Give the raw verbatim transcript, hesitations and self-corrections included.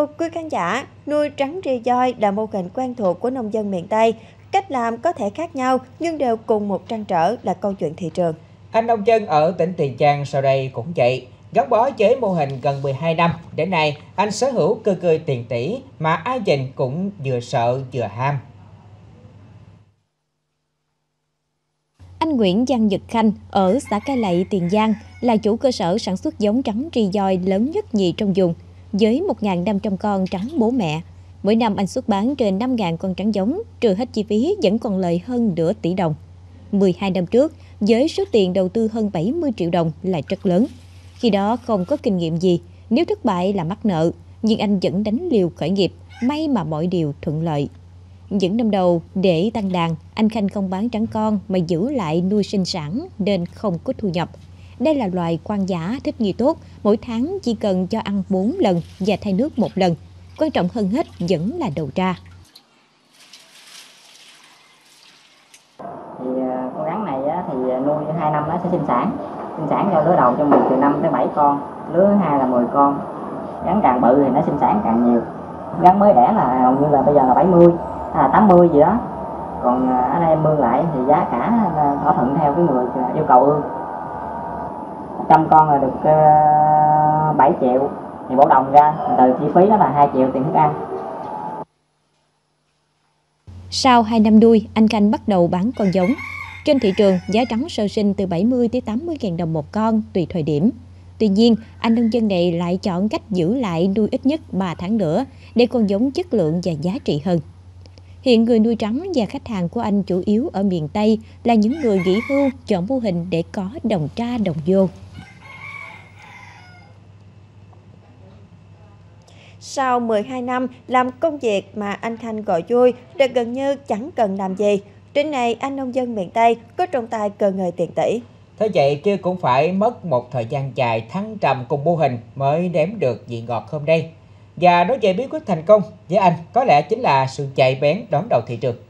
Thưa quý khán giả, nuôi rắn ri voi là mô hình quen thuộc của nông dân miền Tây. Cách làm có thể khác nhau nhưng đều cùng một trăn trở là câu chuyện thị trường. Anh nông dân ở tỉnh Tiền Giang sau đây cũng vậy. Gắn bó với mô hình gần mười hai năm, đến nay anh sở hữu cơ cươi tiền tỷ mà ai nhìn cũng vừa sợ vừa ham. Anh Nguyễn Giang Nhật Khanh ở xã Cái Lậy, Tiền Giang là chủ cơ sở sản xuất giống rắn ri voi lớn nhất nhì trong vùng, với một nghìn năm trăm con rắn bố mẹ. Mỗi năm anh xuất bán trên năm nghìn con rắn giống, trừ hết chi phí vẫn còn lời hơn nửa tỷ đồng. mười hai năm trước, với số tiền đầu tư hơn bảy mươi triệu đồng là rất lớn. Khi đó không có kinh nghiệm gì, nếu thất bại là mắc nợ, nhưng anh vẫn đánh liều khởi nghiệp, may mà mọi điều thuận lợi. Những năm đầu, để tăng đàn, anh Khanh không bán rắn con mà giữ lại nuôi sinh sản nên không có thu nhập. Đây là loài hoang dã thích nghi tốt, mỗi tháng chỉ cần cho ăn bốn lần và thay nước một lần. Quan trọng hơn hết vẫn là đầu ra. Thì con rắn này thì nuôi hai năm nó sẽ sinh sản. Sinh sản cho lứa đầu cho mình từ năm tới bảy con, lứa thứ hai là mười con. Rắn càng bự thì nó sinh sản càng nhiều. Rắn mới đẻ là hầu như là bây giờ là bảy mươi, là tám mươi gì đó. Còn ở đây mưa lại thì giá cả thỏa thuận theo cái người yêu cầu ương. Trăm con là được uh, bảy triệu, thì bổ đồng ra từ chi phí đó là hai triệu tiền thức ăn. Sau hai năm nuôi, anh Khanh bắt đầu bán con giống. Trên thị trường, giá trắng sơ sinh từ bảy mươi tới tám mươi nghìn đồng một con tùy thời điểm. Tuy nhiên, anh nông dân này lại chọn cách giữ lại nuôi ít nhất ba tháng nữa để con giống chất lượng và giá trị hơn. Hiện người nuôi trắng và khách hàng của anh chủ yếu ở miền Tây là những người nghỉ hưu chọn mô hình để có đồng ra đồng vô. Sau mười hai năm làm công việc mà anh Khanh gọi vui đã gần như chẳng cần làm gì. Đến nay anh nông dân miền Tây có trong tay cờ người tiền tỷ. Thế vậy kia cũng phải mất một thời gian dài thăng trầm cùng mô hình mới đếm được vị ngọt hôm nay. Và nói về bí quyết thành công với anh có lẽ chính là sự nhạy bén đón đầu thị trường.